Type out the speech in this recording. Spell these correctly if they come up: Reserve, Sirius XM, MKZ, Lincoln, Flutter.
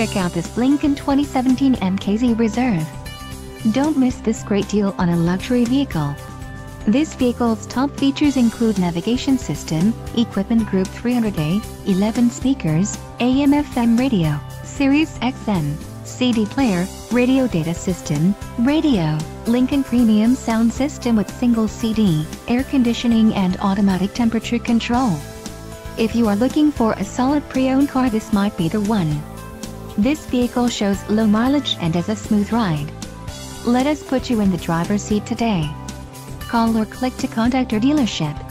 check out this Lincoln 2017 MKZ Reserve. Don't miss this great deal on a luxury vehicle. This vehicle's top features include navigation system, equipment group 300A, 11 speakers, AM/FM radio, Sirius XM, CD player, radio data system, radio, Lincoln premium sound system with single CD, air conditioning and automatic temperature control. If you are looking for a solid pre-owned car, this might be the one. This vehicle shows low mileage and has a smooth ride. Let us put you in the driver's seat today. Call or click to contact our dealership.